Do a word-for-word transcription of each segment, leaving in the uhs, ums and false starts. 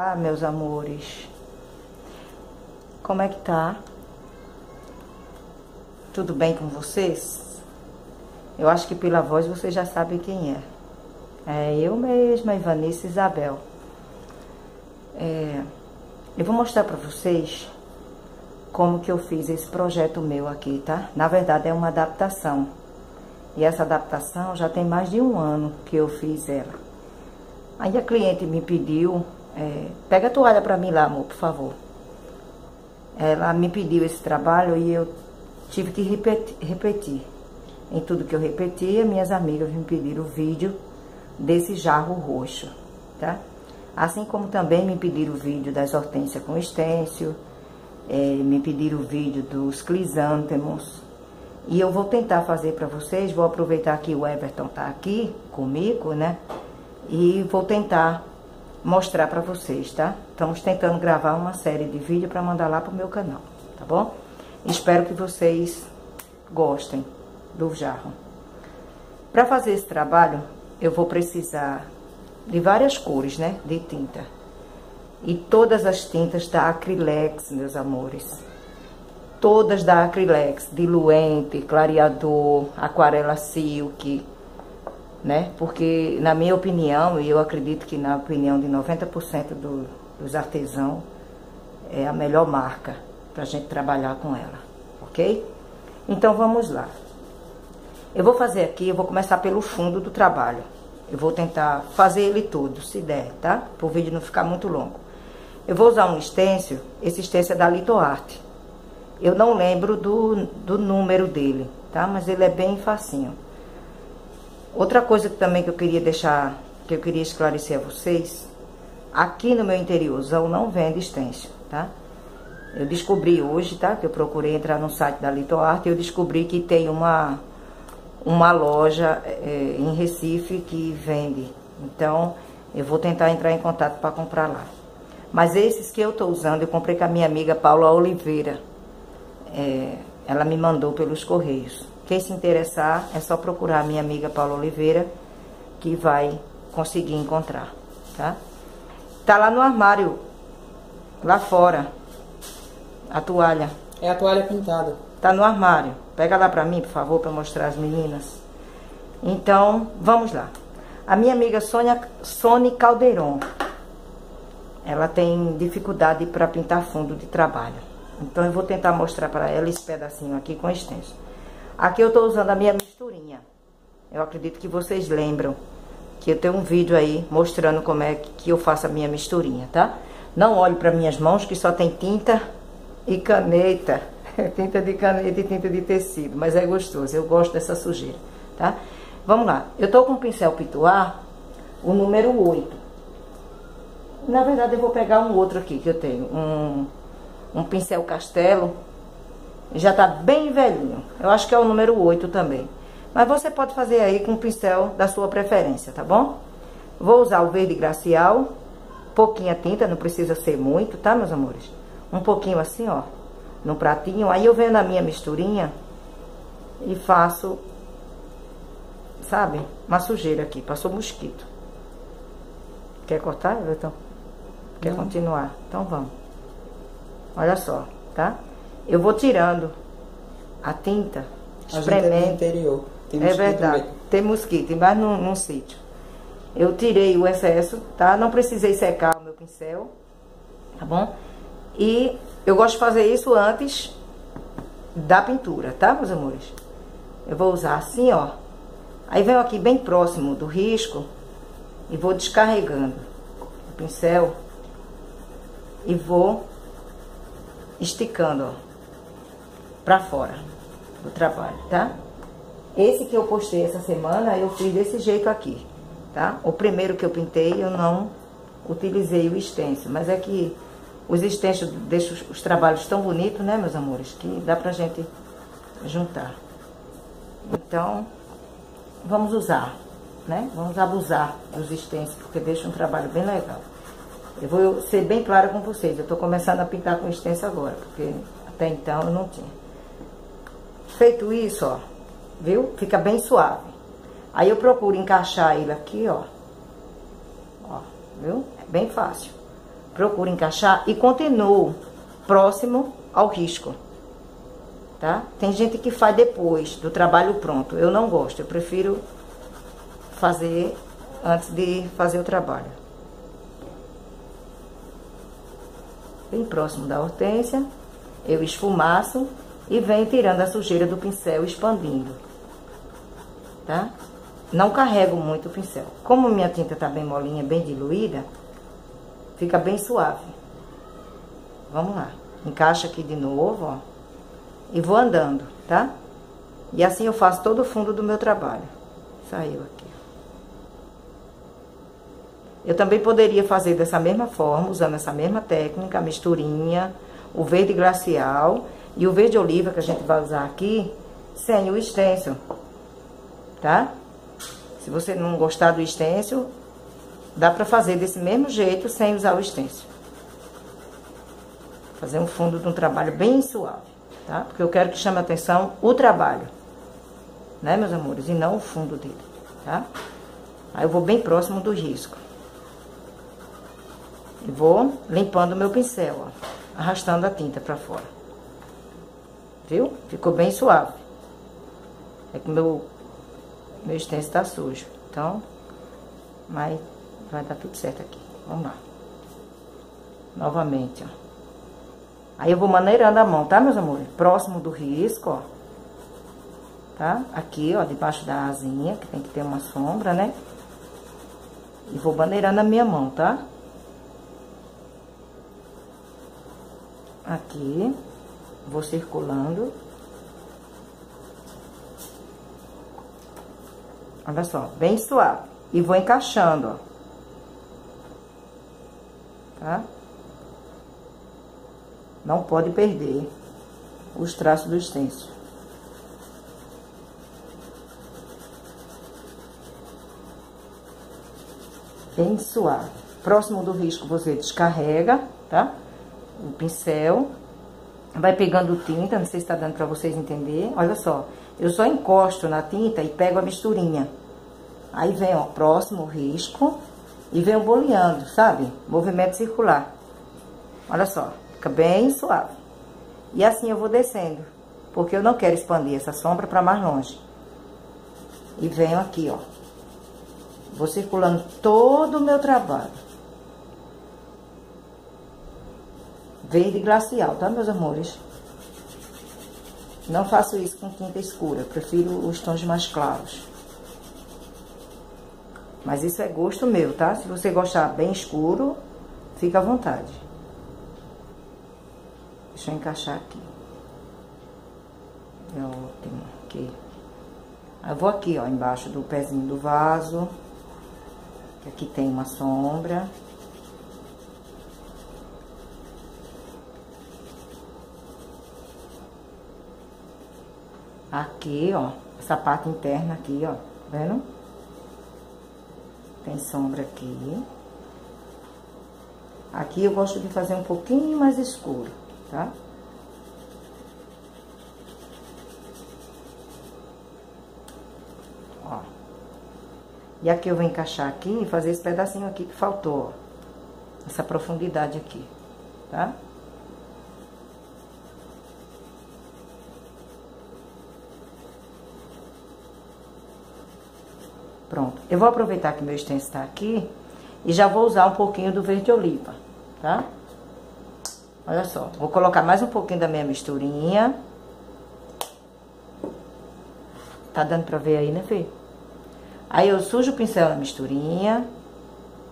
Ah, meus amores, como é que tá? Tudo bem com vocês? Eu acho que pela voz vocês já sabem quem é. É eu mesma, Ivanice Isabel. É, eu vou mostrar pra vocês como que eu fiz esse projeto meu aqui, tá? Na verdade é uma adaptação. E essa adaptação já tem mais de um ano que eu fiz ela. Aí a cliente me pediu, é, pega a toalha pra mim lá, amor, por favor. Ela me pediu esse trabalho e eu tive que repetir, repetir. Em tudo que eu repetia, minhas amigas me pediram o vídeo desse jarro roxo, tá? Assim como também me pediram o vídeo das hortênsias com estêncil, é, me pediram o vídeo dos crisântemos. E eu vou tentar fazer para vocês, vou aproveitar que o Everton tá aqui comigo, né? E vou tentar mostrar para vocês, tá? Estamos tentando gravar uma série de vídeos para mandar lá pro meu canal, tá bom? Espero que vocês gostem do jarro. Para fazer esse trabalho, eu vou precisar de várias cores, né? De tinta. E todas as tintas da Acrilex, meus amores. Todas da Acrilex, diluente, clareador, aquarela silk, né? Porque, na minha opinião, e eu acredito que na opinião de noventa por cento do, dos artesãos, é a melhor marca pra gente trabalhar com ela, ok? Então, vamos lá. Eu vou fazer aqui, eu vou começar pelo fundo do trabalho. Eu vou tentar fazer ele todo, se der, tá? Para o vídeo não ficar muito longo. Eu vou usar um stencil, esse stencil é da Litoarte. Eu não lembro do, do número dele, tá? Mas ele é bem facinho. Outra coisa também que eu queria deixar, que eu queria esclarecer a vocês, aqui no meu interiorzão não vende stencil, tá? Eu descobri hoje, tá? Que eu procurei entrar no site da Litoarte e eu descobri que tem uma, uma loja é, em Recife que vende. Então, eu vou tentar entrar em contato para comprar lá. Mas esses que eu tô usando, eu comprei com a minha amiga Paula Oliveira. É, ela me mandou pelos correios. Quem se interessar, é só procurar a minha amiga Paula Oliveira que vai conseguir encontrar, tá? Tá lá no armário, lá fora. A toalha. É a toalha pintada. Tá no armário. Pega lá pra mim, por favor, pra mostrar as meninas. Então, vamos lá. A minha amiga Sônia, Sônia Caldeirão, ela tem dificuldade pra pintar fundo de trabalho. Então, eu vou tentar mostrar pra ela esse pedacinho aqui com extenso. Aqui eu tô usando a minha misturinha. Eu acredito que vocês lembram que eu tenho um vídeo aí mostrando como é que eu faço a minha misturinha, tá? Não olhe pra minhas mãos, que só tem tinta e caneta, tinta de caneta e tinta de tecido, mas é gostoso, eu gosto dessa sujeira, tá? Vamos lá, eu tô com o pincel pituar, o número oito. Na verdade, eu vou pegar um outro aqui que eu tenho, um, um pincel castelo, já tá bem velhinho, eu acho que é o número oito também. Mas você pode fazer aí com o pincel da sua preferência, tá bom? Vou usar o verde gracial, pouquinha tinta, não precisa ser muito, tá, meus amores? Um pouquinho assim, ó, no pratinho. Aí eu venho na minha misturinha e faço, sabe, uma sujeira aqui. Passou mosquito. Quer cortar, Everton? Quer Não. continuar? Então vamos. Olha só, tá? Eu vou tirando a tinta, espremendo. Interior. Tem é verdade, mesmo. Tem mosquito, mas num, num sítio. Eu tirei o excesso, tá? Não precisei secar o meu pincel, tá bom? E eu gosto de fazer isso antes da pintura, tá, meus amores? Eu vou usar assim, ó. Aí venho aqui bem próximo do risco e vou descarregando o pincel e vou esticando, ó, pra fora do trabalho, tá? Esse que eu postei essa semana, eu fiz desse jeito aqui, tá? O primeiro que eu pintei, eu não utilizei o stencil, mas é que os stencils deixam os, os trabalhos tão bonitos, né, meus amores? Que dá pra gente juntar. Então, vamos usar, né? Vamos abusar dos stencils, porque deixa um trabalho bem legal. Eu vou ser bem clara com vocês. Eu tô começando a pintar com stencil agora, porque até então eu não tinha. Feito isso, ó, viu? Fica bem suave. Aí eu procuro encaixar ele aqui, ó. Ó, viu? É bem fácil. procura encaixar e continuo próximo ao risco, tá? Tem gente que faz depois do trabalho pronto, eu não gosto, eu prefiro fazer antes de fazer o trabalho. Bem próximo da hortênsia, eu esfumaço e venho tirando a sujeira do pincel, expandindo, tá? Não carrego muito o pincel. Como minha tinta tá bem molinha, bem diluída, fica bem suave. Vamos lá. Encaixa aqui de novo, ó. E vou andando, tá? E assim eu faço todo o fundo do meu trabalho. Saiu aqui. Eu também poderia fazer dessa mesma forma, usando essa mesma técnica, a misturinha, o verde glacial e o verde oliva que a gente vai usar aqui, sem o stencil, tá? Se você não gostar do stencil, dá pra fazer desse mesmo jeito sem usar o stencil. Fazer um fundo de um trabalho bem suave, tá? Porque eu quero que chame a atenção o trabalho, né, meus amores? E não o fundo dele, tá? Aí eu vou bem próximo do risco. E vou limpando o meu pincel, ó. Arrastando a tinta pra fora. Viu? Ficou bem suave. É que o meu... meu stencil tá sujo, então, mas vai dar tudo certo aqui. Vamos lá. Novamente, ó. Aí eu vou maneirando a mão, tá, meus amores? Próximo do risco, ó. Tá? Aqui, ó, debaixo da asinha, que tem que ter uma sombra, né? E vou maneirando a minha mão, tá? Aqui. Vou circulando. Olha só, bem suave. E vou encaixando, ó. Tá? Não pode perder os traços do stencil. Bem suave. Próximo do risco, você descarrega, tá? O pincel. Vai pegando tinta, não sei se tá dando pra vocês entenderem. Olha só, eu só encosto na tinta e pego a misturinha. Aí vem, ó, próximo risco e venho boleando, sabe? Movimento circular. Olha só, fica bem suave. E assim eu vou descendo, porque eu não quero expandir essa sombra pra mais longe. E venho aqui, ó. Vou circulando todo o meu trabalho. Verde glacial, tá, meus amores? Não faço isso com tinta escura, prefiro os tons mais claros. Mas isso é gosto meu, tá? Se você gostar bem escuro, fica à vontade. Deixa eu encaixar aqui. É ótimo, aqui. Eu vou aqui, ó, embaixo do pezinho do vaso. Que aqui tem uma sombra. Aqui, ó, essa parte interna aqui, ó, tá vendo? Tem sombra aqui. Aqui eu gosto de fazer um pouquinho mais escuro, tá? Ó. E aqui eu vou encaixar aqui e fazer esse pedacinho aqui que faltou, ó. Essa profundidade aqui, tá? Pronto, eu vou aproveitar que meu stencil está aqui e já vou usar um pouquinho do verde oliva, tá? Olha só, vou colocar mais um pouquinho da minha misturinha. Tá dando pra ver aí, né, filho? Aí eu sujo o pincel na misturinha,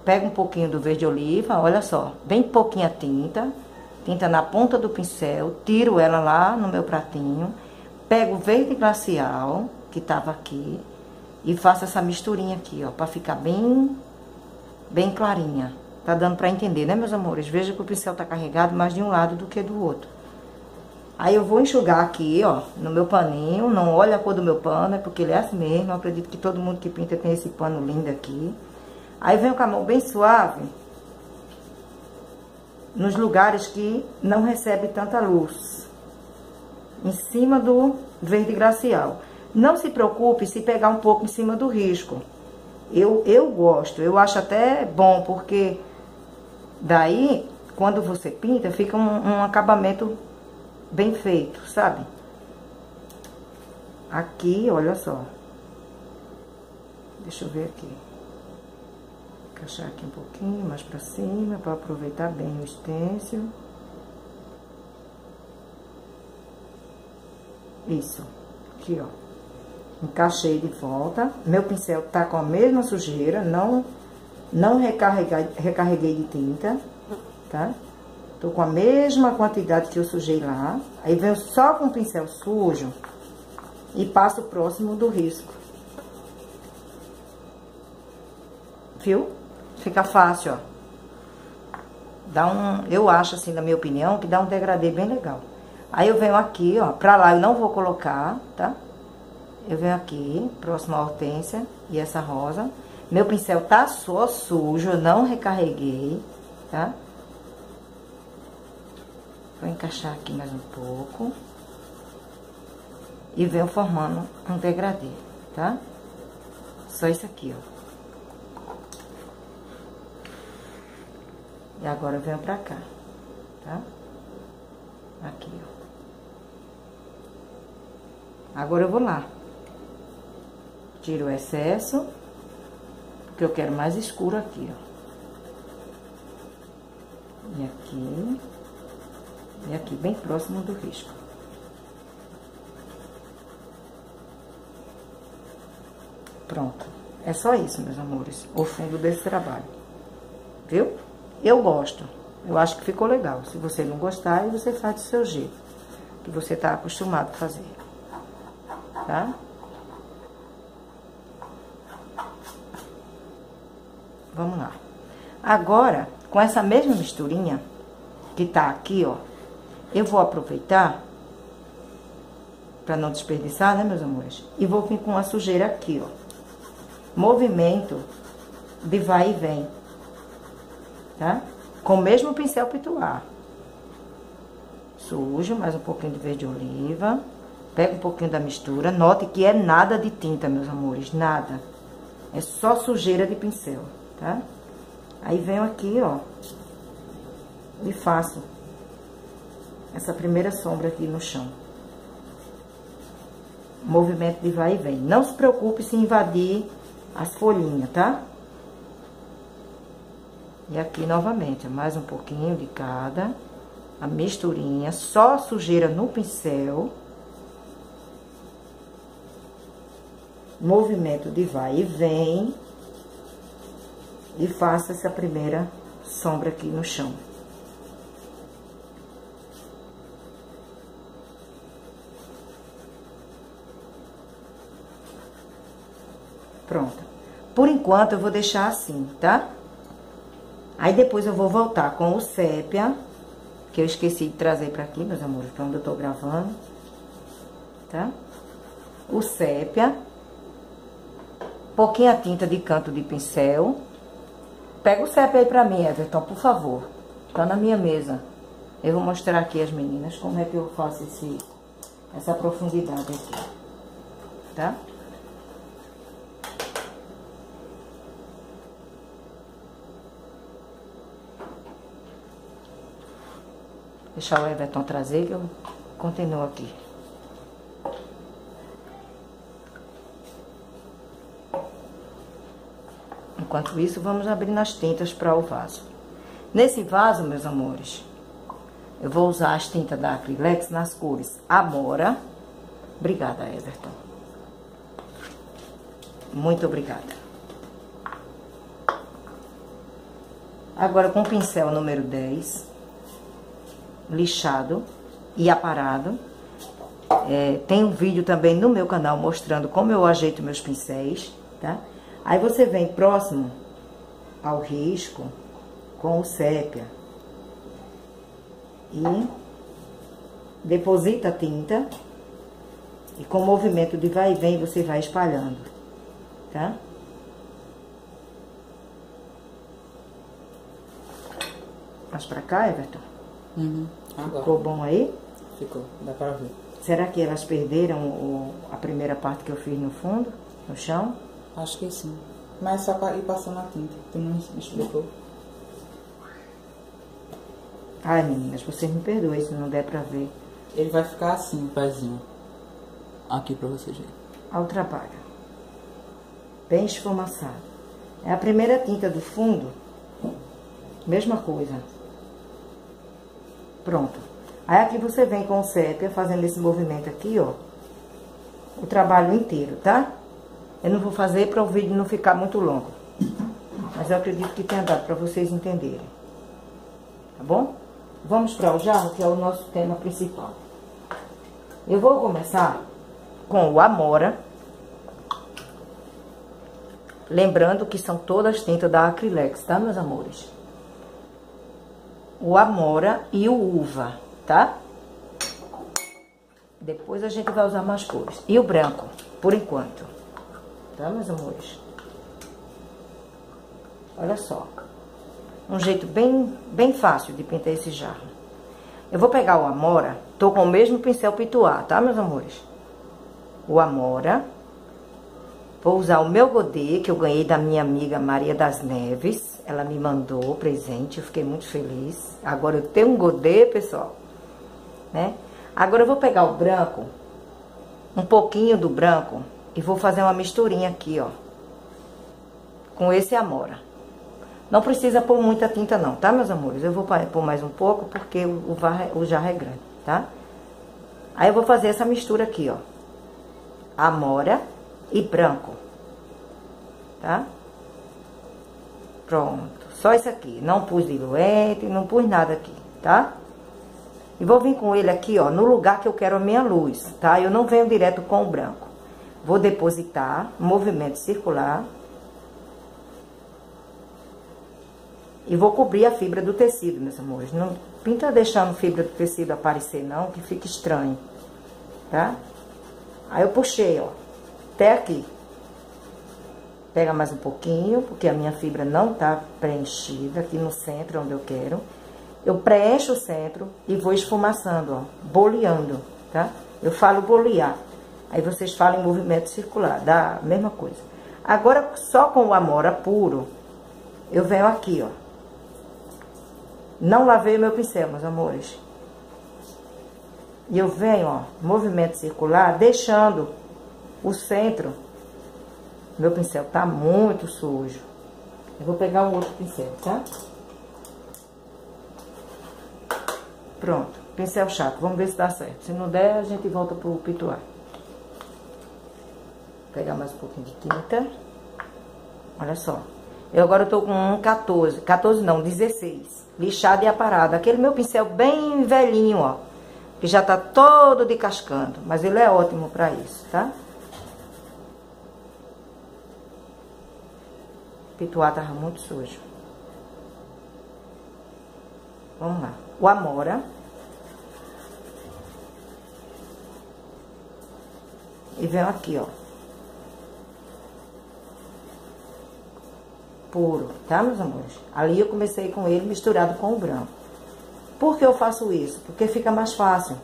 pego um pouquinho do verde oliva, olha só, bem pouquinha tinta, tinta na ponta do pincel, tiro ela lá no meu pratinho, pego o verde glacial, que tava aqui, e faço essa misturinha aqui, ó, pra ficar bem, bem clarinha. Tá dando pra entender, né, meus amores? Veja que o pincel tá carregado mais de um lado do que do outro. Aí eu vou enxugar aqui, ó, no meu paninho. Não olha a cor do meu pano, é porque ele é assim mesmo. Eu acredito que todo mundo que pinta tem esse pano lindo aqui. Aí venho com a mão bem suave. Nos lugares que não recebe tanta luz. Em cima do verde glacial. Não se preocupe se pegar um pouco em cima do risco. Eu, eu gosto, eu acho até bom, porque daí quando você pinta, fica um, um acabamento bem feito, sabe? Aqui, olha só. Deixa eu ver aqui. Encaixar aqui um pouquinho, mais pra cima, pra aproveitar bem o stencil. Isso. Aqui, ó. Encaixei de volta. Meu pincel tá com a mesma sujeira, não, não recarreguei, recarreguei de tinta, tá? Tô com a mesma quantidade que eu sujei lá. Aí venho só com o pincel sujo e passo próximo do risco. Viu? Fica fácil, ó. Dá um, eu acho assim, na minha opinião, que dá um degradê bem legal. Aí eu venho aqui, ó, pra lá eu não vou colocar, tá? Eu venho aqui, próximo à hortênsia e essa rosa. Meu pincel tá só sujo, eu não recarreguei, tá? Vou encaixar aqui mais um pouco. E venho formando um degradê, tá? Só isso aqui, ó. E agora eu venho pra cá, tá? Aqui, ó. Agora eu vou lá. Tiro o excesso, porque eu quero mais escuro aqui, ó. E aqui. E aqui, bem próximo do risco. Pronto. É só isso, meus amores, o fundo desse trabalho. Viu? Eu gosto, eu acho que ficou legal. Se você não gostar, aí você faz do seu jeito, que você tá acostumado a fazer, tá? Vamos lá. Agora, com essa mesma misturinha que tá aqui, ó, eu vou aproveitar pra não desperdiçar, né, meus amores? E vou vir com a sujeira aqui, ó. Movimento de vai e vem. Tá? Com o mesmo pincel pituar. Sujo, mais um pouquinho de verde oliva. Pega um pouquinho da mistura. Note que é nada de tinta, meus amores, nada. É só sujeira de pincel, tá? Aí venho aqui, ó, e faço essa primeira sombra aqui no chão. Movimento de vai e vem. Não se preocupe se invadir as folhinhas, tá? E aqui novamente, mais um pouquinho de cada, a misturinha, só sujeira no pincel. Movimento de vai e vem. E faço essa primeira sombra aqui no chão. Pronto. Por enquanto, eu vou deixar assim, tá? Aí, depois eu vou voltar com o sépia, que eu esqueci de trazer pra aqui, meus amores, pra onde eu tô gravando, tá? O sépia, pouquinha tinta de canto de pincel. Pega o sépia aí pra mim, Everton, por favor. Tá na minha mesa. Eu vou mostrar aqui às meninas como é que eu faço esse, essa profundidade aqui, tá? Deixar o Everton trazer que eu continuo aqui. Enquanto isso, vamos abrindo as tintas para o vaso. Nesse vaso, meus amores, eu vou usar as tintas da Acrilex nas cores Amora. Obrigada, Everton. Muito obrigada. Agora, com o pincel número dez... lixado e aparado. É, tem um vídeo também no meu canal mostrando como eu ajeito meus pincéis, tá? Aí você vem próximo ao risco com o sépia e deposita a tinta e com o movimento de vai e vem você vai espalhando, tá? Mais pra cá, Everton? Uhum. Agora. Ficou bom aí? Ficou, dá pra ver. Será que elas perderam o, a primeira parte que eu fiz no fundo, no chão? Acho que sim. Mas só pra ir passando a tinta, tu não explicou. Ai, meninas, vocês me perdoem se não der pra ver. Ele vai ficar assim, pezinho. Aqui pra vocês verem. Altrapaga. Bem esfumaçado. É a primeira tinta do fundo. Mesma coisa. Pronto. Aí aqui você vem com o sépia fazendo esse movimento aqui, ó. O trabalho inteiro, tá? Eu não vou fazer pra o vídeo não ficar muito longo. Mas eu acredito que tenha dado pra vocês entenderem. Tá bom? Vamos para o jarro, que é o nosso tema principal. Eu vou começar com o Amora. Lembrando que são todas tintas da Acrilex, tá, meus amores? O Amora e o Uva, tá? Depois a gente vai usar mais cores. E o branco, por enquanto. Tá, meus amores? Olha só. Um jeito bem, bem fácil de pintar esse jarro. Eu vou pegar o Amora. Tô com o mesmo pincel pituá, tá, meus amores? O Amora. Vou usar o meu godê, que eu ganhei da minha amiga Maria das Neves. Ela me mandou presente, eu fiquei muito feliz. Agora eu tenho um godê, pessoal. Né? Agora eu vou pegar o branco. Um pouquinho do branco. E vou fazer uma misturinha aqui, ó. Com esse Amora. Não precisa pôr muita tinta não, tá, meus amores? Eu vou pôr mais um pouco, porque o, o jarro é grande, tá? Aí eu vou fazer essa mistura aqui, ó. Amora e branco. Tá? Pronto. Só isso aqui. Não pus diluente, não pus nada aqui, tá? E vou vir com ele aqui, ó, no lugar que eu quero a minha luz, tá? Eu não venho direto com o branco. Vou depositar, movimento circular... E vou cobrir a fibra do tecido, meus amores. Não pinta deixando fibra do tecido aparecer, não, que fica estranho, tá? Aí eu puxei, ó, até aqui. Pega mais um pouquinho, porque a minha fibra não tá preenchida aqui no centro, onde eu quero. Eu preencho o centro e vou esfumaçando, ó, boleando, tá? Eu falo bolear. Aí vocês falam em movimento circular, dá a mesma coisa. Agora, só com o Amora puro, eu venho aqui, ó. Não lavei o meu pincel, meus amores. E eu venho, ó, movimento circular, deixando o centro. Meu pincel tá muito sujo. Eu vou pegar um outro pincel, tá? Pronto, pincel chato. Vamos ver se dá certo. Se não der, a gente volta pro pituar. Vou pegar mais um pouquinho de tinta. Olha só. Eu agora tô com um quatorze, quatorze não, dezesseis, lixado e aparado. Aquele meu pincel bem velhinho, ó, que já tá todo descascando, mas ele é ótimo pra isso, tá? O pituá tava muito sujo. Vamos lá. O Amora. E vem aqui, ó. Puro, tá, meus amores? Ali eu comecei com ele misturado com o branco. Por que eu faço isso? Porque fica mais fácil.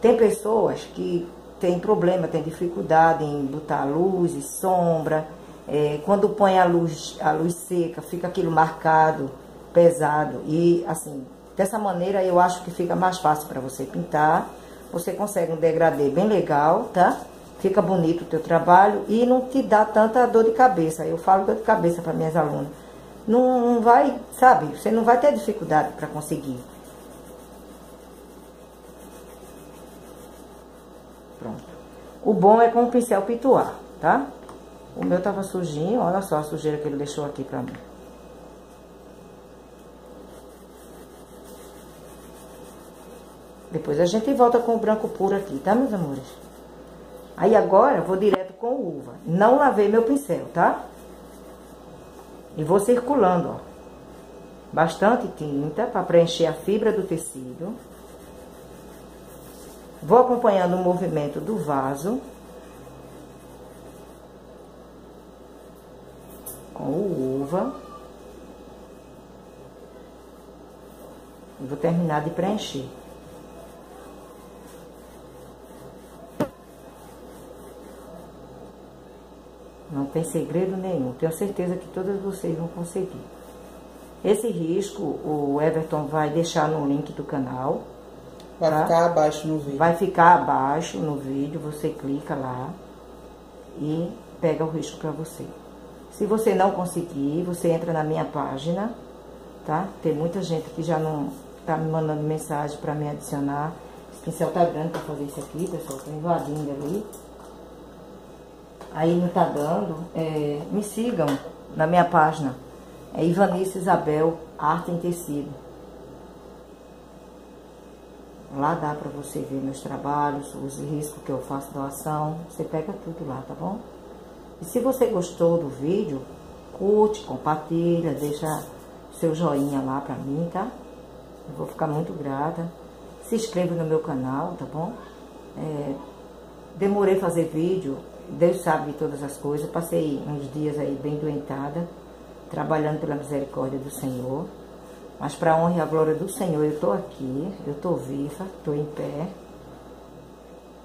Tem pessoas que tem problema, tem dificuldade em botar luz e sombra. É, quando põe a luz, a luz seca, fica aquilo marcado, pesado. E, assim, dessa maneira eu acho que fica mais fácil para você pintar. Você consegue um degradê bem legal, tá? Fica bonito o teu trabalho e não te dá tanta dor de cabeça. Eu falo dor de cabeça para minhas alunas. Não, não vai, sabe? Você não vai ter dificuldade para conseguir. Pronto. O bom é com o pincel pituá, tá? O meu tava sujinho, olha só a sujeira que ele deixou aqui para mim. Depois a gente volta com o branco puro aqui, tá, meus amores? Aí agora, vou direto com o Uva. Não lavei meu pincel, tá? E vou circulando, ó. Bastante tinta para preencher a fibra do tecido. Vou acompanhando o movimento do vaso. Com o Uva. E vou terminar de preencher. Não tem segredo nenhum. Tenho certeza que todas vocês vão conseguir. Esse risco o Everton vai deixar no link do canal. Vai tá? ficar abaixo no vídeo. Vai ficar abaixo no vídeo, você clica lá e pega o risco para você. Se você não conseguir, você entra na minha página, tá? Tem muita gente que já não tá me mandando mensagem para me adicionar. Esse pincel tá grande para fazer isso aqui, pessoal, tô invadindo ali. Aí não tá dando, é, me sigam na minha página. É Ivanice Isabel, Arte em Tecido. Lá dá pra você ver meus trabalhos, os riscos que eu faço doação. Você pega tudo lá, tá bom? E se você gostou do vídeo, curte, compartilha, deixa seu joinha lá pra mim, tá? Eu vou ficar muito grata. Se inscreva no meu canal, tá bom? É, demorei a fazer vídeo, Deus sabe de todas as coisas. Passei uns dias aí bem doentada, trabalhando pela misericórdia do Senhor, mas para a honra e a glória do Senhor eu tô aqui, eu tô viva, tô em pé,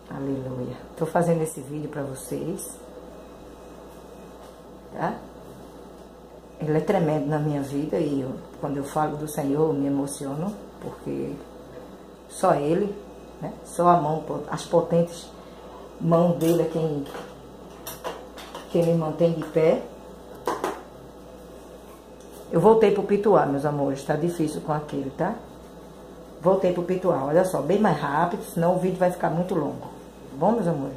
aleluia. Tô fazendo esse vídeo para vocês, tá? Ele é tremendo na minha vida e eu, quando eu falo do Senhor eu me emociono, porque só Ele, né? Só a mão, as potentes mãos dele é quem, quem me mantém de pé. Eu voltei pro pituá, meus amores, tá difícil com aquele, tá? Voltei pro pituá, olha só, bem mais rápido, senão o vídeo vai ficar muito longo. Tá bom, meus amores?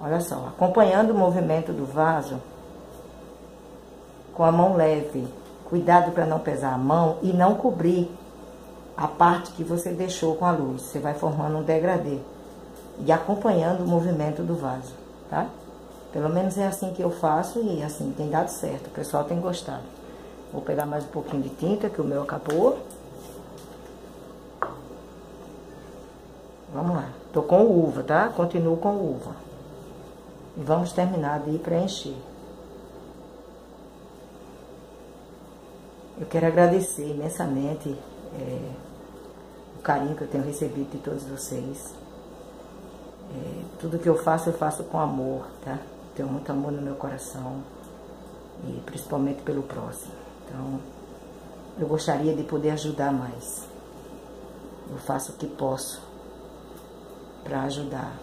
Olha só, acompanhando o movimento do vaso, com a mão leve, cuidado para não pesar a mão e não cobrir a parte que você deixou com a luz. Você vai formando um degradê e acompanhando o movimento do vaso, tá? Pelo menos é assim que eu faço e assim tem dado certo, o pessoal tem gostado. Vou pegar mais um pouquinho de tinta, que o meu acabou. Vamos lá. Tô com uva, tá? Continuo com uva. E vamos terminar de preencher. Eu quero agradecer imensamente é, o carinho que eu tenho recebido de todos vocês. É, tudo que eu faço, eu faço com amor, tá? Tenho muito amor no meu coração e principalmente pelo próximo. Então, eu gostaria de poder ajudar mais. Eu faço o que posso para ajudar.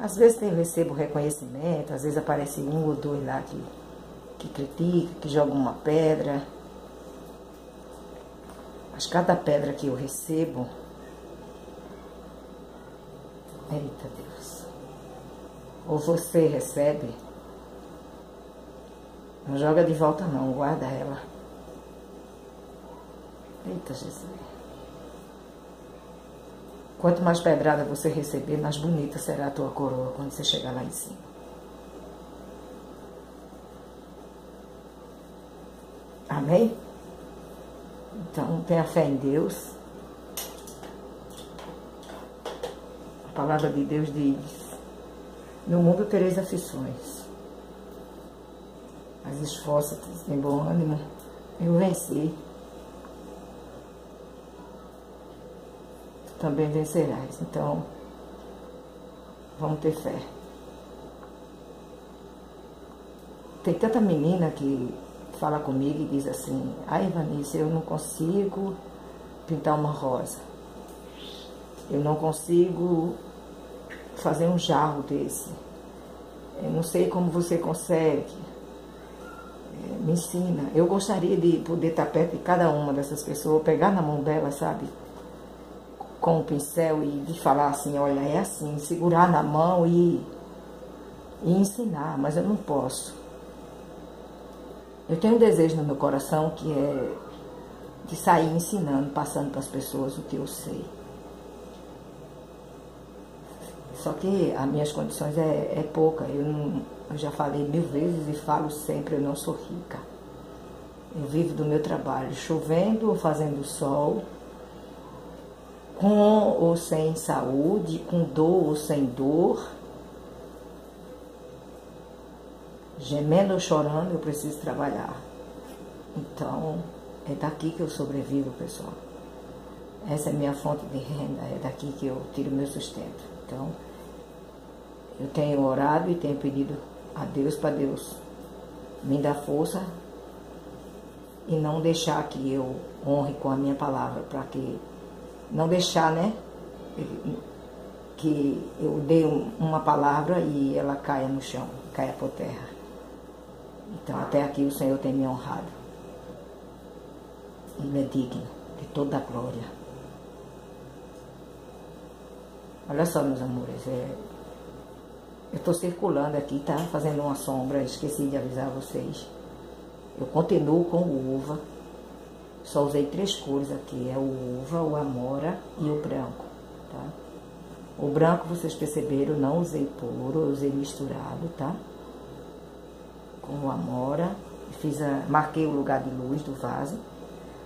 Às vezes eu recebo reconhecimento, às vezes aparece um ou dois lá que, que critica, que joga uma pedra. Mas cada pedra que eu recebo... Eita, Deus! Ou você recebe, não joga de volta não, guarda ela. Eita, Jesus! Quanto mais pedrada você receber, mais bonita será a tua coroa quando você chegar lá em cima. Amém? Então, tenha fé em Deus. A palavra de Deus diz: no mundo tereis aflições, mas esforça-te, tem bom ânimo, eu venci. Tu também vencerás. Então, vamos ter fé. Tem tanta menina que fala comigo e diz assim: ai, Vanessa, eu não consigo pintar uma rosa. Eu não consigo fazer um jarro desse. Eu não sei como você consegue. Me ensina. Eu gostaria de poder estar perto de cada uma dessas pessoas, pegar na mão dela, sabe? Com o pincel e de falar assim, olha, é assim, segurar na mão e, e ensinar, mas eu não posso. Eu tenho um desejo no meu coração que é de sair ensinando, passando para as pessoas o que eu sei. Só que as minhas condições é, é pouca, eu, não, eu já falei mil vezes e falo sempre, eu não sou rica. Eu vivo do meu trabalho, chovendo ou fazendo sol, com ou sem saúde, com dor ou sem dor, gemendo ou chorando, eu preciso trabalhar. Então, é daqui que eu sobrevivo, pessoal. Essa é a minha fonte de renda, é daqui que eu tiro meu sustento. Então, eu tenho orado e tenho pedido a Deus para Deus me dá força e não deixar que eu honre com a minha palavra, para que não deixar, né, que eu dê uma palavra e ela caia no chão, caia por terra. Então até aqui o Senhor tem me honrado. Ele é digno de toda a glória. Olha só, meus amores, é... eu estou circulando aqui, tá? Fazendo uma sombra, esqueci de avisar vocês. Eu continuo com o uva. Só usei três cores aqui, é o uva, o amora e o branco, tá? O branco, vocês perceberam, não usei puro, eu usei misturado, tá? Com o amora, fiz a... marquei o lugar de luz do vaso.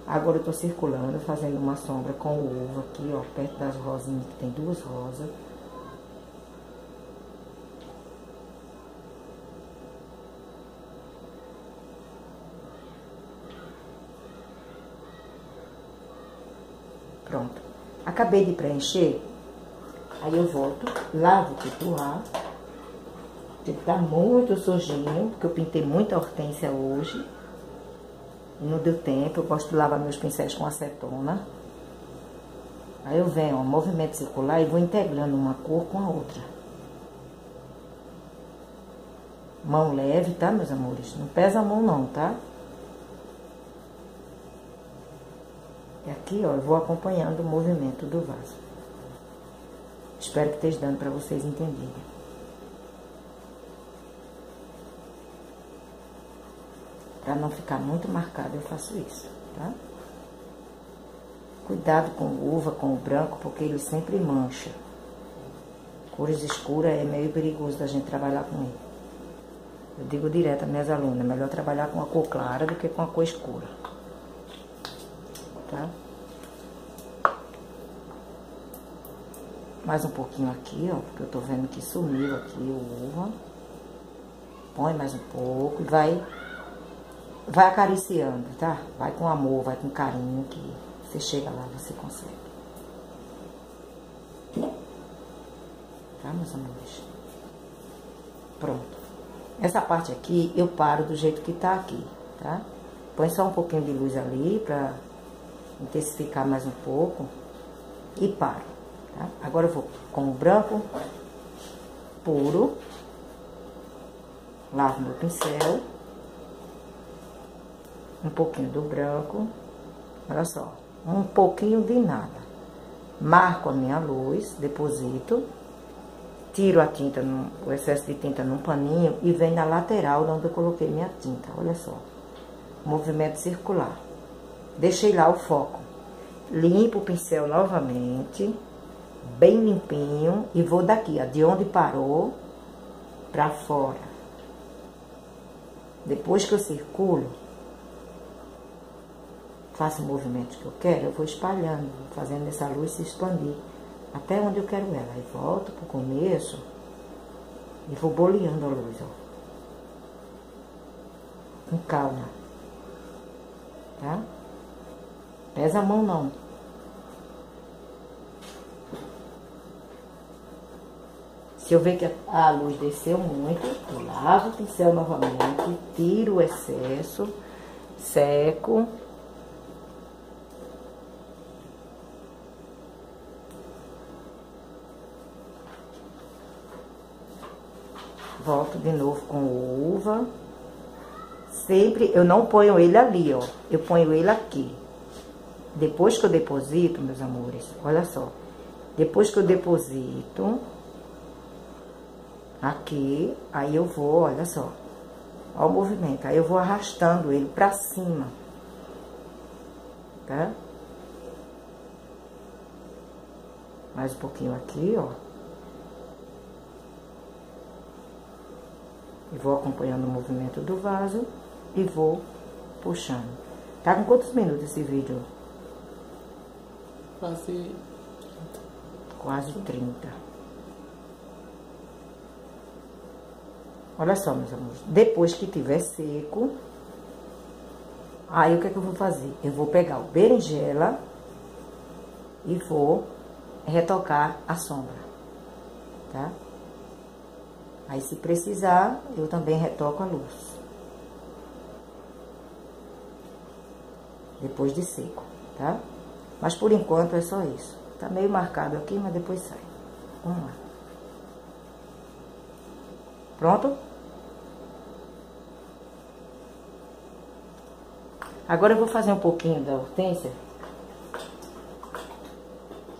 Agora eu tô circulando, fazendo uma sombra com o uva aqui, ó, perto das rosinhas, que tem duas rosas. Pronto. Acabei de preencher, aí eu volto, lavo o pituá. Ele tá muito sujinho, porque eu pintei muita hortênsia hoje. Não deu tempo, eu gosto de lavar meus pincéis com acetona. Aí eu venho, ó, movimento circular e vou integrando uma cor com a outra. Mão leve, tá, meus amores? Não pesa a mão não, tá? E aqui, ó, eu vou acompanhando o movimento do vaso. Espero que esteja dando pra vocês entenderem. Para não ficar muito marcado, eu faço isso, tá? Cuidado com o uva, com o branco, porque ele sempre mancha. Cores escuras é meio perigoso da gente trabalhar com ele. Eu digo direto às minhas alunas, é melhor trabalhar com a cor clara do que com a cor escura, tá? Mais um pouquinho aqui, ó, porque eu tô vendo que sumiu aqui o uva. Põe mais um pouco e vai... vai acariciando, tá? Vai com amor, vai com carinho, que você chega lá, você consegue. Tá, meus amores? Pronto. Essa parte aqui, eu paro do jeito que tá aqui, tá? Põe só um pouquinho de luz ali, pra intensificar mais um pouco. E paro, tá? Agora eu vou com o branco puro. Lavo meu pincel. Um pouquinho do branco, olha só, um pouquinho de nada. Marco a minha luz, deposito, tiro a tinta, no, o excesso de tinta num paninho e venho na lateral onde eu coloquei minha tinta, olha só. Movimento circular. Deixei lá o foco. Limpo o pincel novamente, bem limpinho, e vou daqui, ó, de onde parou, pra fora. Depois que eu circulo, faço o movimento que eu quero, eu vou espalhando, fazendo essa luz se expandir até onde eu quero ela. Aí volto pro começo e vou boleando a luz, ó. Com calma. Tá? Pesa a mão não. Se eu ver que a luz desceu muito, eu lavo o pincel novamente, tiro o excesso, seco. Volto de novo com o uva. Sempre, eu não ponho ele ali, ó. Eu ponho ele aqui. Depois que eu deposito, meus amores, olha só. Depois que eu deposito, aqui, aí eu vou, olha só. Ó o movimento. Aí eu vou arrastando ele pra cima. Tá? Mais um pouquinho aqui, ó. E vou acompanhando o movimento do vaso e vou puxando. Tá com quantos minutos esse vídeo? Quase... Quase trinta. Olha só, meus amores. Depois que tiver seco, aí o que é que eu vou fazer? Eu vou pegar o berinjela e vou retocar a sombra, tá? Aí, se precisar, eu também retoco a luz. depois de seco, tá? Mas por enquanto é só isso. Tá meio marcado aqui, mas depois sai. Vamos lá. Pronto? Agora eu vou fazer um pouquinho da hortênsia.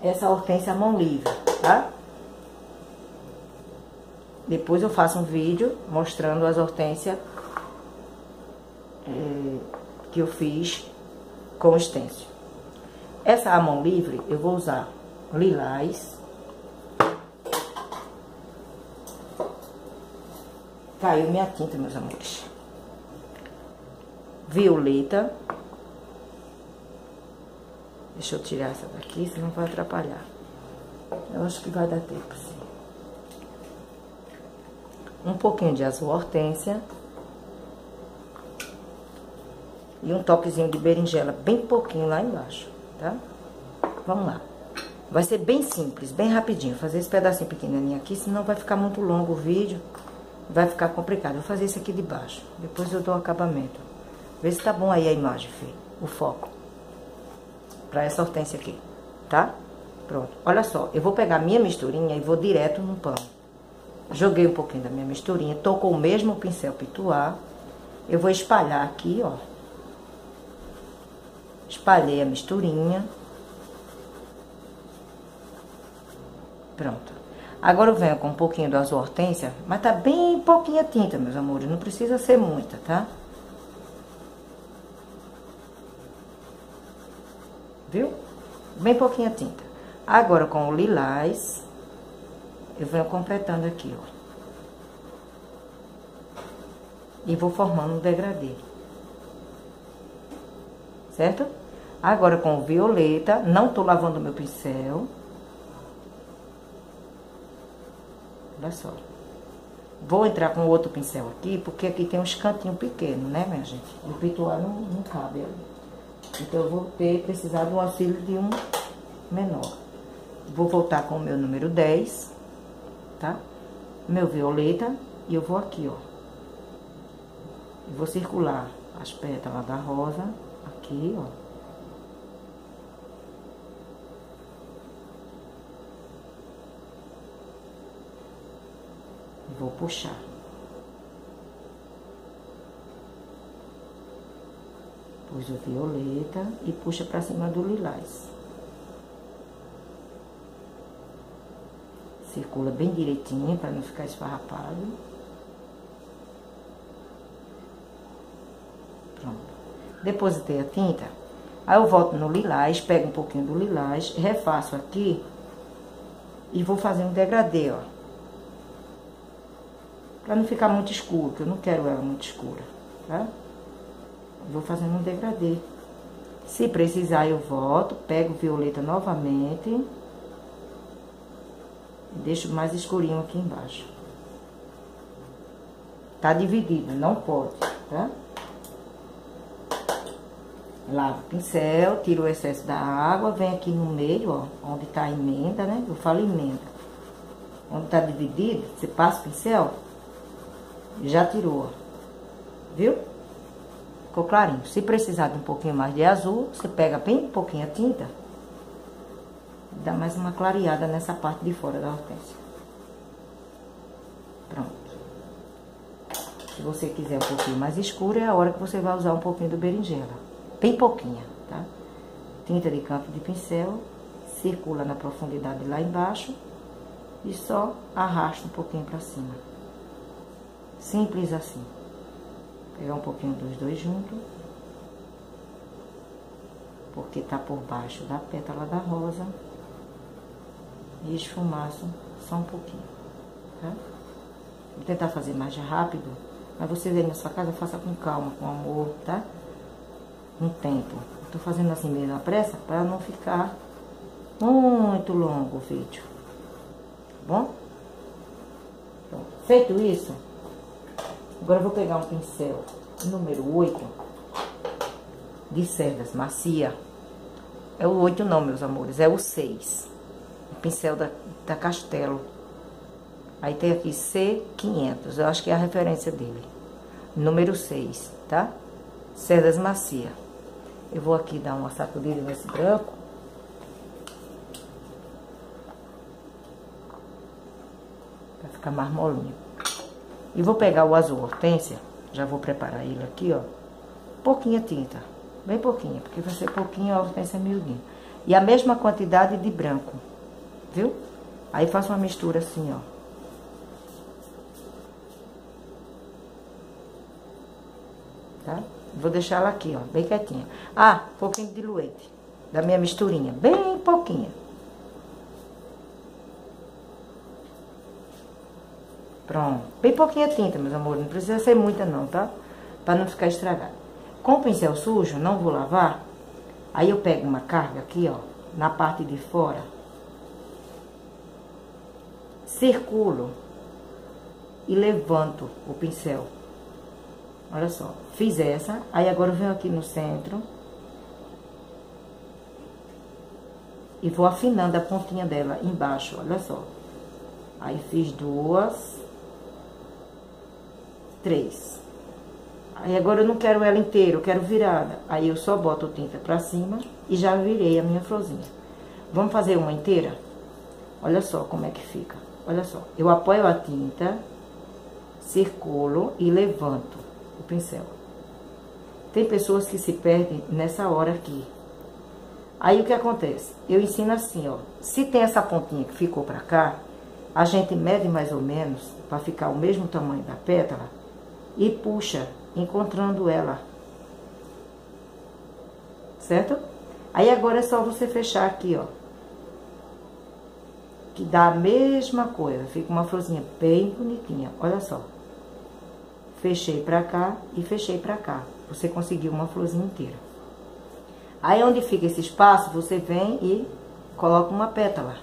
Essa hortênsia à mão livre, tá? Depois eu faço um vídeo mostrando as hortênsias eh, que eu fiz com estêncil. Essa à mão livre eu vou usar lilás. Caiu minha tinta, meus amores. Violeta. Deixa eu tirar essa daqui, senão vai atrapalhar. Eu acho que vai dar tempo, sim. Um pouquinho de azul hortênsia. E um toquezinho de berinjela, bem pouquinho lá embaixo, tá? Vamos lá. Vai ser bem simples, bem rapidinho. Fazer esse pedacinho pequenininho aqui, senão vai ficar muito longo o vídeo. Vai ficar complicado. Vou fazer isso aqui de baixo. Depois eu dou o acabamento. Vê se tá bom aí a imagem, filho. O foco. Pra essa hortênsia aqui, tá? Pronto. Olha só, eu vou pegar minha misturinha e vou direto no pano. Joguei um pouquinho da minha misturinha, tô com o mesmo pincel pituar. Eu vou espalhar aqui, ó. Espalhei a misturinha. Pronto. Agora eu venho com um pouquinho do azul hortênsia, mas tá bem pouquinha tinta, meus amores. Não precisa ser muita, tá? Viu? Bem pouquinha tinta. Agora com o lilás... eu venho completando aqui, ó. E vou formando um degradê. Certo? Agora com o violeta, não tô lavando o meu pincel. Olha só. Vou entrar com outro pincel aqui, porque aqui tem uns cantinhos pequenos, né, minha gente? O pituar não, não cabe ali. Então, eu vou ter precisar do auxílio de um menor. Vou voltar com o meu número dez... tá? Meu violeta, e eu vou aqui, ó. Eu vou circular as pétalas da rosa, aqui, ó. Vou puxar. Pus o violeta e puxa pra cima do lilás. Circula bem direitinho, para não ficar esfarrapado. Pronto. Depositei a tinta. Aí eu volto no lilás, pego um pouquinho do lilás, refaço aqui e vou fazer um degradê, ó. Para não ficar muito escuro, que eu não quero ela muito escura, tá? Vou fazendo um degradê. Se precisar, eu volto, pego violeta novamente... deixo mais escurinho aqui embaixo. Tá dividido, não pode, tá? Lavo o pincel, tiro o excesso da água, vem aqui no meio, ó, onde tá a emenda, né? Eu falo emenda. Onde tá dividido, você passa o pincel, já tirou, ó. Viu? Ficou clarinho. Se precisar de um pouquinho mais de azul, você pega bem pouquinho a tinta. Dá mais uma clareada nessa parte de fora da hortênsia. Pronto. Se você quiser um pouquinho mais escuro, é a hora que você vai usar um pouquinho do berinjela. Bem pouquinha, tá? Tinta de canto de pincel, circula na profundidade lá embaixo e só arrasta um pouquinho pra cima. Simples assim. Pegar um pouquinho dos dois juntos. Porque tá por baixo da pétala da rosa. E esfumaço só um pouquinho, tá? Vou tentar fazer mais rápido, mas vocês aí na sua casa faça com calma, com amor, tá? Um tempo. Eu tô fazendo assim meio na pressa para não ficar muito longo o vídeo, tá bom? Então, feito isso, agora eu vou pegar um pincel número oito de cerdas macia. É o oito não, meus amores, é o seis. Pincel da, da Castelo. Aí tem aqui C quinhentos, eu acho que é a referência dele. Número seis, tá? Cerdas macia. Eu vou aqui dar uma sacudida nesse branco. Pra ficar mais molinho. E vou pegar o azul hortênsia, já vou preparar ele aqui, ó. Pouquinha tinta, bem pouquinha, porque vai ser pouquinho a hortênsia miudinha. E a mesma quantidade de branco, viu? Aí faço uma mistura assim, ó. Tá? Vou deixar ela aqui, ó, bem quietinha. Ah, um pouquinho de diluente da minha misturinha, bem pouquinha. Pronto. Bem pouquinha tinta, meus amores, não precisa ser muita não, tá? Pra não ficar estragado. Com o pincel sujo, não vou lavar. Aí eu pego uma carga aqui, ó, na parte de fora. Circulo. E levanto o pincel. Olha só, fiz essa, aí agora eu venho aqui no centro e vou afinando a pontinha dela embaixo, olha só. Aí fiz duas, três. Aí agora eu não quero ela inteira, eu quero virada. Aí eu só boto tinta pra cima e já virei a minha florzinha. Vamos fazer uma inteira? Olha só como é que fica, olha só. Eu apoio a tinta, circulo e levanto o pincel. Tem pessoas que se perdem nessa hora aqui. Aí o que acontece? Eu ensino assim, ó. Se tem essa pontinha que ficou pra cá, a gente mede mais ou menos pra ficar o mesmo tamanho da pétala e puxa, encontrando ela. Certo? Aí agora é só você fechar aqui, ó. Que dá a mesma coisa. Fica uma florzinha bem bonitinha. Olha só. Fechei pra cá e fechei pra cá. Você conseguiu uma florzinha inteira. Aí, onde fica esse espaço, você vem e coloca uma pétala,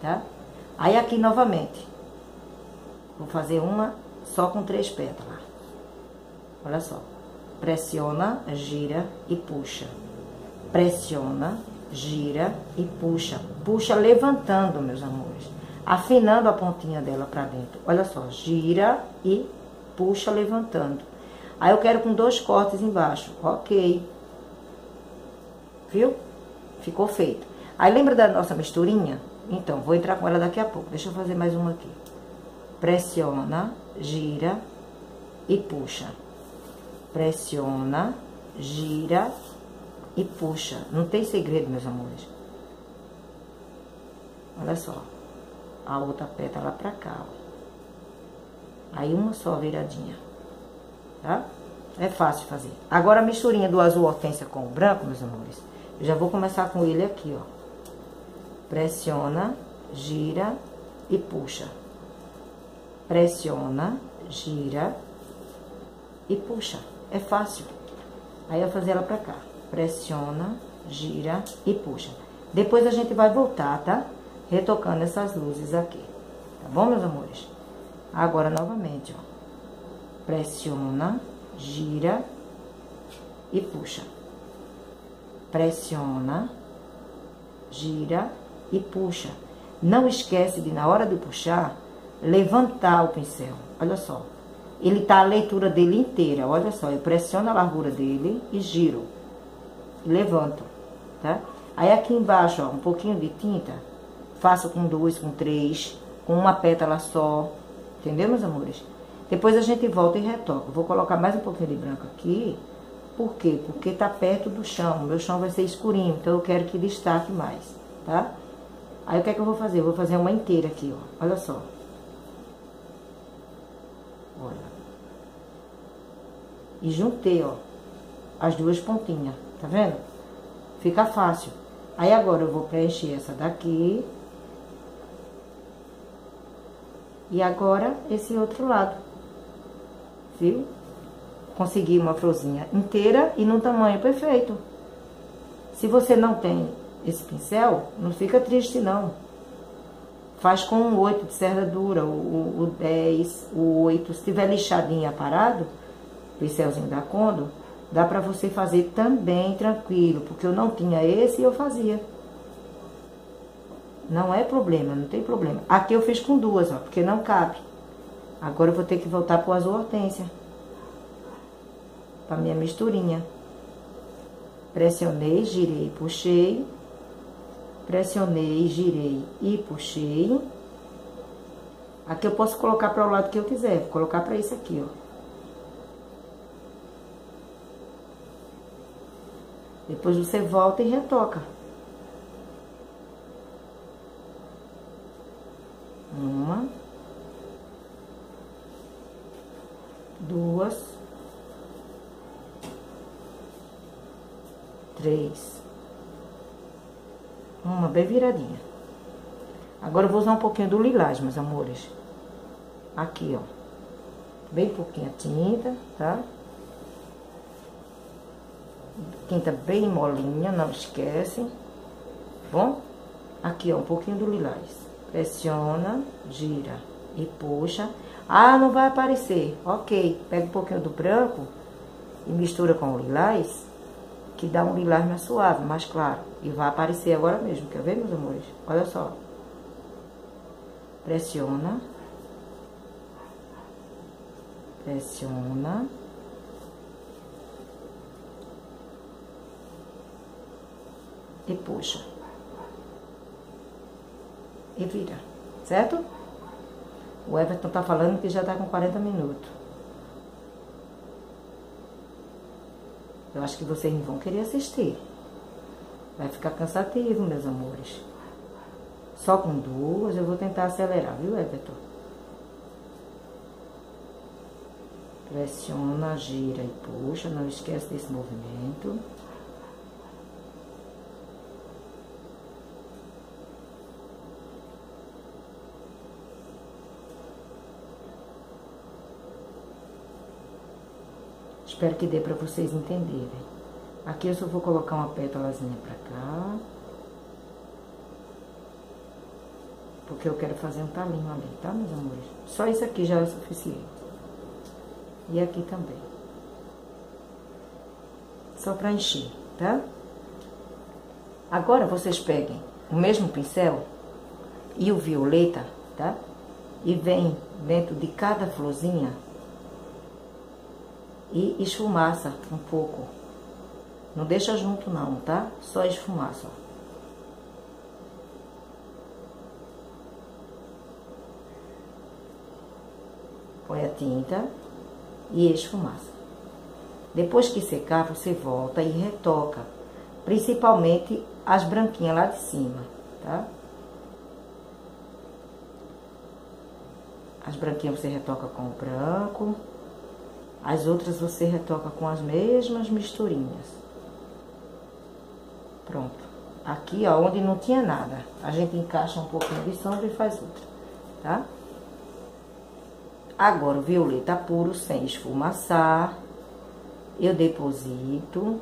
tá? Aí, aqui novamente. Vou fazer uma só com três pétalas. Olha só. Pressiona, gira e puxa. Pressiona, gira e puxa. Puxa levantando, meus amores. Afinando a pontinha dela pra dentro. Olha só. Gira e puxa levantando. Aí eu quero com dois cortes embaixo. Ok. Viu? Ficou feito. Aí lembra da nossa misturinha? Então, vou entrar com ela daqui a pouco. Deixa eu fazer mais uma aqui. Pressiona, gira e puxa. Pressiona, gira e puxa. Não tem segredo, meus amores. Olha só. A outra pétala pra cá, ó. Aí, uma só viradinha, tá? É fácil fazer. Agora, a misturinha do azul hortênsia com o branco, meus amores, eu já vou começar com ele aqui, ó. Pressiona, gira e puxa. Pressiona, gira e puxa. É fácil. Aí, eu vou fazer ela pra cá. Pressiona, gira e puxa. Depois, a gente vai voltar, tá? Retocando essas luzes aqui. Tá bom, meus amores? Agora, novamente, ó. Pressiona, gira e puxa. Pressiona, gira e puxa. Não esquece de, na hora de puxar, levantar o pincel. Olha só. Ele tá a leitura dele inteira. Olha só. Eu pressiono a largura dele e giro. E levanto, tá? Aí, aqui embaixo, ó, um pouquinho de tinta. Faço com dois, com três, com uma pétala só. Entendeu, meus amores? Depois a gente volta e retoca. Vou colocar mais um pouquinho de branco aqui. Por quê? Porque tá perto do chão. O meu chão vai ser escurinho, então eu quero que destaque mais, tá? Aí o que é que eu vou fazer? Eu vou fazer uma inteira aqui, ó. Olha só. Olha. E juntei, ó, as duas pontinhas. Tá vendo? Fica fácil. Aí agora eu vou preencher essa daqui. E agora, esse outro lado, viu? Consegui uma florzinha inteira e num tamanho perfeito. Se você não tem esse pincel, não fica triste, não. Faz com um oito de cerda dura, o, o dez, o oito. Se tiver lixadinho aparado, pincelzinho da Kondo, dá pra você fazer também tranquilo, porque eu não tinha esse e eu fazia. Não é problema, não tem problema. Aqui eu fiz com duas, ó, porque não cabe. Agora eu vou ter que voltar pro azul hortênsia. Pra minha misturinha. pressionei, girei e puxei, pressionei, girei e puxei. Aqui eu posso colocar para o lado que eu quiser, vou colocar para isso aqui, ó. Depois você volta e retoca. Uma. Duas. Três. Uma bem viradinha. Agora eu vou usar um pouquinho do lilás, meus amores. Aqui, ó. Bem pouquinho a tinta, tá? Tinta bem molinha, não esquece. Bom, aqui ó, um pouquinho do lilás. Pressiona, gira e puxa. Ah, não vai aparecer. Ok, pega um pouquinho do branco e mistura com o lilás, que dá um lilás mais suave, mais claro. E vai aparecer agora mesmo, quer ver, meus amores? Olha só. Pressiona. Pressiona. E puxa. E vira, certo? O Everton tá falando que já tá com quarenta minutos. Eu acho que vocês não vão querer assistir. Vai ficar cansativo, meus amores. Só com duas eu vou tentar acelerar, viu, Everton? Pressiona, gira e puxa. Não esquece desse movimento. Espero que dê para vocês entenderem. Aqui eu só vou colocar uma pétalazinha para cá, porque eu quero fazer um talinho ali, tá, meus amores? Só isso aqui já é o suficiente. E aqui também. Só para encher, tá? Agora vocês peguem o mesmo pincel e o violeta, tá? E vem dentro de cada florzinha e esfumaça um pouco. Não deixa junto não, tá? Só esfumaça, ó. Põe a tinta e esfumaça. Depois que secar, você volta e retoca. Principalmente as branquinhas lá de cima, tá? As branquinhas você retoca com o branco. As outras você retoca com as mesmas misturinhas. Pronto. Aqui, ó, onde não tinha nada, a gente encaixa um pouquinho de sombra e faz outra, tá? Agora, o violeta puro, sem esfumaçar, eu deposito,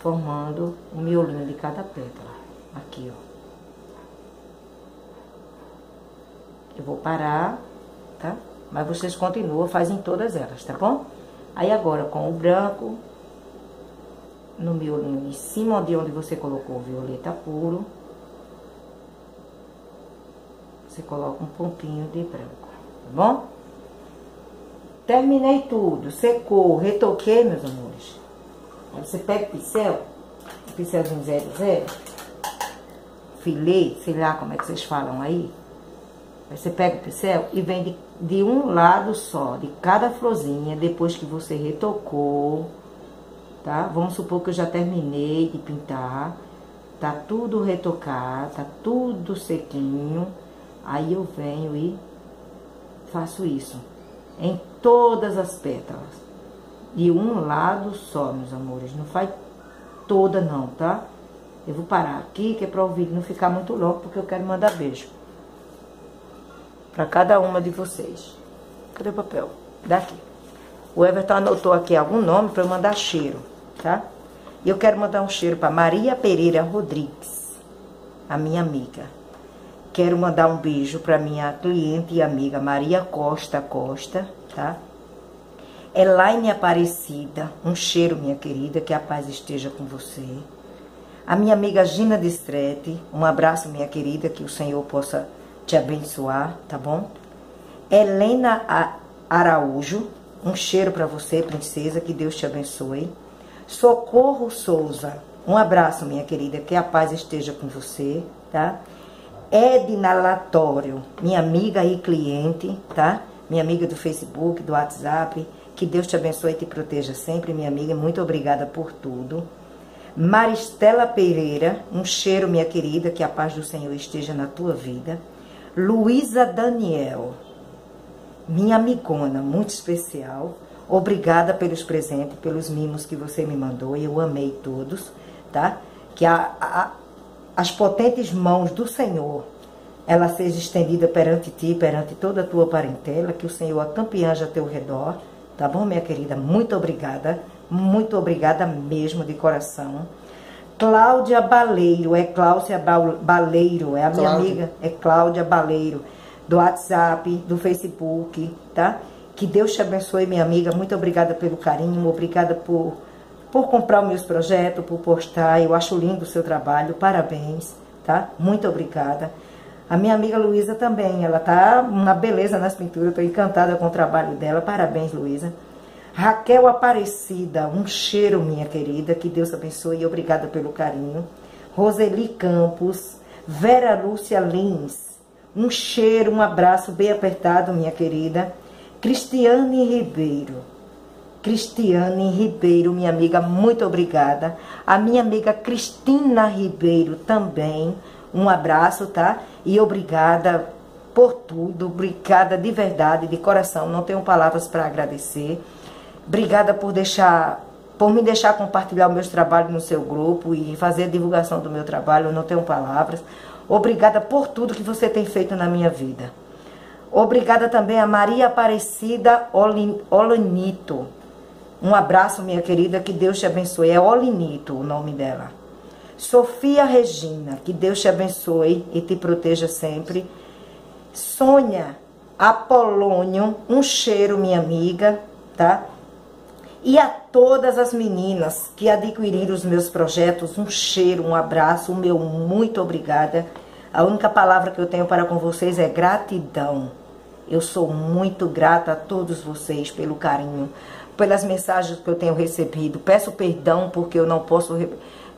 formando o miolinho de cada pétala. Aqui, ó. Eu vou parar, tá? Mas vocês continuam, fazem todas elas, tá bom? Aí agora, com o branco, no miolinho em cima de onde você colocou o violeta puro, você coloca um pontinho de branco, tá bom? Terminei tudo, secou, retoquei, meus amores. Aí você pega o pincel, o pincelzinho zero zero, filete, sei lá como é que vocês falam aí. Aí você pega o pincel e vem de, de um lado só, de cada florzinha, depois que você retocou, tá? Vamos supor que eu já terminei de pintar, tá tudo retocado, tá tudo sequinho. Aí eu venho e faço isso em todas as pétalas, de um lado só, meus amores. Não faz toda não, tá? Eu vou parar aqui, que é para o vídeo não ficar muito longo, porque eu quero mandar beijo para cada uma de vocês. Cadê o papel? Daqui. O Everton anotou aqui algum nome para eu mandar cheiro, tá? E eu quero mandar um cheiro para Maria Pereira Rodrigues, a minha amiga. Quero mandar um beijo para minha cliente e amiga Maria Costa Costa, tá? Elaine Aparecida, um cheiro, minha querida, que a paz esteja com você. A minha amiga Gina Distrete, um abraço, minha querida, que o Senhor possa te abençoar, tá bom? Helena Araújo, um cheiro pra você, princesa, que Deus te abençoe. Socorro Souza, um abraço, minha querida, que a paz esteja com você, tá? Edna Latório, minha amiga e cliente, tá? Minha amiga do Facebook, do WhatsApp, que Deus te abençoe e te proteja sempre, minha amiga, muito obrigada por tudo. Maristela Pereira, um cheiro, minha querida, que a paz do Senhor esteja na tua vida. Luísa Daniel, minha amigona, muito especial, obrigada pelos presentes, pelos mimos que você me mandou, eu amei todos, tá? Que a... a as potentes mãos do Senhor, ela seja estendida perante ti, perante toda a tua parentela, que o Senhor acampe anjo a teu redor, tá bom, minha querida? Muito obrigada, muito obrigada mesmo, de coração. Cláudia Baleiro, é Cláudia Baleiro, é a minha amiga, é Cláudia Baleiro, do WhatsApp, do Facebook, tá? Que Deus te abençoe, minha amiga, muito obrigada pelo carinho, obrigada por... por comprar os meus projetos, por postar, eu acho lindo o seu trabalho, parabéns, tá? Muito obrigada. A minha amiga Luísa também, ela tá uma beleza nas pinturas, eu tô encantada com o trabalho dela, parabéns, Luísa. Raquel Aparecida, um cheiro, minha querida, que Deus abençoe, obrigada pelo carinho. Roseli Campos, Vera Lúcia Lins, um cheiro, um abraço bem apertado, minha querida. Cristiane Ribeiro. Cristiane Ribeiro, minha amiga, muito obrigada. A minha amiga Cristina Ribeiro também, um abraço, tá? E obrigada por tudo, obrigada de verdade, de coração, não tenho palavras para agradecer. Obrigada por deixar, por me deixar compartilhar os meus trabalhos no seu grupo e fazer a divulgação do meu trabalho, não tenho palavras. Obrigada por tudo que você tem feito na minha vida. Obrigada também a Maria Aparecida Olenito. Um abraço, minha querida, que Deus te abençoe. É Olenito o nome dela. Sofia Regina, que Deus te abençoe e te proteja sempre. Sônia Apolônio, um cheiro, minha amiga, tá? E a todas as meninas que adquiriram os meus projetos, um cheiro, um abraço, o meu muito obrigada. A única palavra que eu tenho para com vocês é gratidão. Eu sou muito grata a todos vocês pelo carinho, pelas mensagens que eu tenho recebido. Peço perdão porque eu não posso re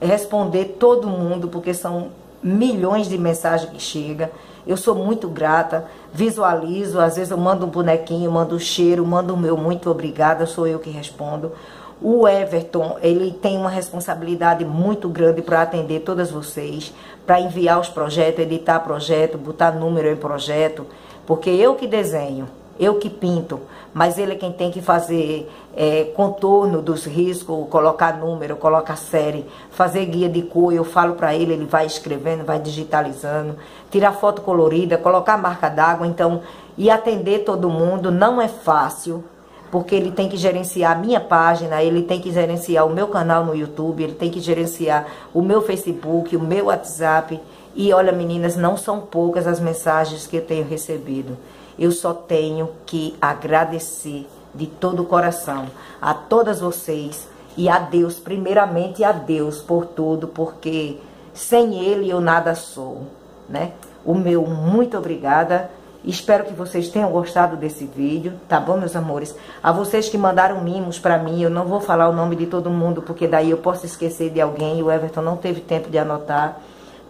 responder todo mundo, porque são milhões de mensagens que chegam. Eu sou muito grata, visualizo, às vezes eu mando um bonequinho, mando um cheiro, mando o meu muito obrigada, sou eu que respondo. O Everton, ele tem uma responsabilidade muito grande para atender todas vocês, para enviar os projetos, editar projeto, botar número em projeto, porque eu que desenho, eu que pinto, mas ele é quem tem que fazer é, contorno dos riscos, colocar número, colocar série, fazer guia de cor, eu falo para ele, ele vai escrevendo, vai digitalizando, tirar foto colorida, colocar marca d'água, então, e atender todo mundo não é fácil, porque ele tem que gerenciar a minha página, ele tem que gerenciar o meu canal no YouTube, ele tem que gerenciar o meu Facebook, o meu WhatsApp, e olha, meninas, não são poucas as mensagens que eu tenho recebido. Eu só tenho que agradecer de todo o coração a todas vocês e a Deus, primeiramente a Deus por tudo, porque sem Ele eu nada sou, né? O meu muito obrigada. Espero que vocês tenham gostado desse vídeo, tá bom, meus amores? A vocês que mandaram mimos pra mim, eu não vou falar o nome de todo mundo, porque daí eu posso esquecer de alguém, o Everton não teve tempo de anotar,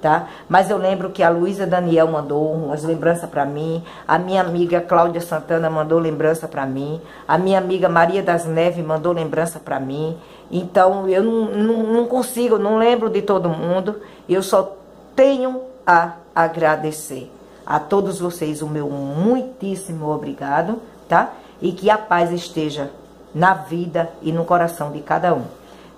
tá? Mas eu lembro que a Luísa Daniel mandou umas lembranças pra mim, a minha amiga Cláudia Santana mandou lembrança pra mim, a minha amiga Maria das Neves mandou lembrança pra mim, então eu não, não, não consigo, não lembro de todo mundo, eu só tenho a agradecer. A todos vocês o meu muitíssimo obrigado, tá? E que a paz esteja na vida e no coração de cada um.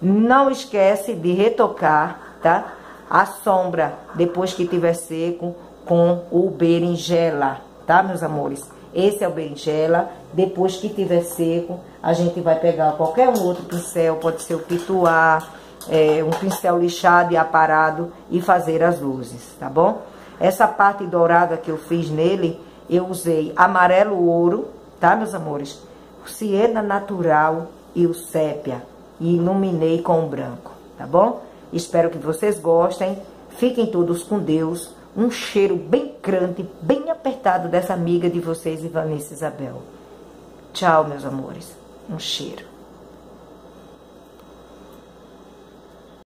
Não esquece de retocar, tá? A sombra, depois que tiver seco, com o berinjela, tá, meus amores? Esse é o berinjela, depois que tiver seco, a gente vai pegar qualquer um outro pincel, pode ser o pituá, é, um pincel lixado e aparado, e fazer as luzes, tá bom? Essa parte dourada que eu fiz nele, eu usei amarelo ouro, tá, meus amores? Siena natural e o sépia. E iluminei com o branco, tá bom? Espero que vocês gostem. Fiquem todos com Deus. Um cheiro bem crante, bem apertado dessa amiga de vocês, Ivanice Isabel. Tchau, meus amores. Um cheiro.